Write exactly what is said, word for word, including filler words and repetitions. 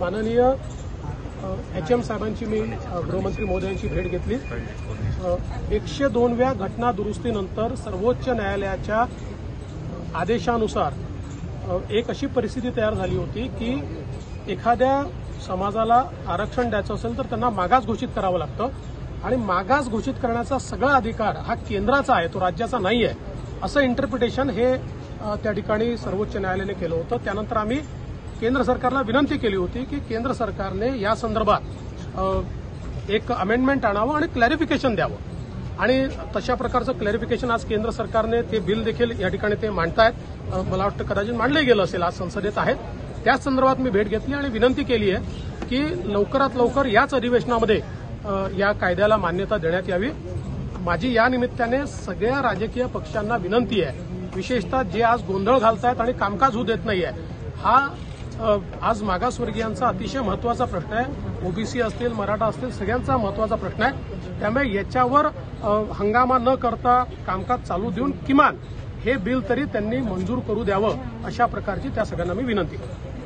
माननीय H M साहेबांची मी गृहमंत्री मोदयांची भेट घेतली। एकशे दोनव्या घटना दुरुस्तीनंतर सर्वोच्च न्यायालयाच्या आदेशानुसार एक अशी परिस्थिती तयार झाली होती की एखाद्या समाजाला आरक्षण द्यायचं असेल तर त्यांना मागास घोषित करावं लागतं आणि मागास घोषित करण्याचा सगळा अधिकार हा केंद्राचा आहे, तो राज्याचा नाही आहे, असं इंटरप्रिटेशन हे त्या ठिकाणी सर्वोच्च न्यायालयाने केलं होतं। त्यानंतर आम्ही केंद्र सरकारला विनंती केली होती की केंद्र सरकारने या संदर्भात एक अमेंडमेंट आणावं आणि क्लॅरिफिकेशन द्यावं आणि तशा प्रकारचं क्लॅरिफिकेशन आज केंद्र सरकारने ते बिल देखील या ठिकाणी ते मांडतायत। मला वाटतं कदाचित मांडलं गेलं असेल, आज संसदेत आहे। त्याच संदर्भात मी भेट घेतली आणि विनंती केली आहे की लवकरात लवकर याच अधिवेशनामध्ये या कायद्याला मान्यता देण्यात यावी। माझी या निमित्ताने सगळ्या राजकीय पक्षांना विनंती आहे, विशेषतः जे आज गोंधळ घालतायत आणि कामकाज होऊ देत नाहीये। हा आज मागासवर्गीयांचा अतिशय महत्वाचा प्रश्न आहे, ओबीसी असतील, मराठा असतील, सगळ्यांचा महत्वाचा प्रश्न आहे। त्यामुळे याच्यावर हंगामा न करता कामकाज चालू देऊन किमान हे बिल तरी त्यांनी मंजूर करू द्यावं, अशा प्रकारची त्या सगळ्यांना मी विनंती करतो।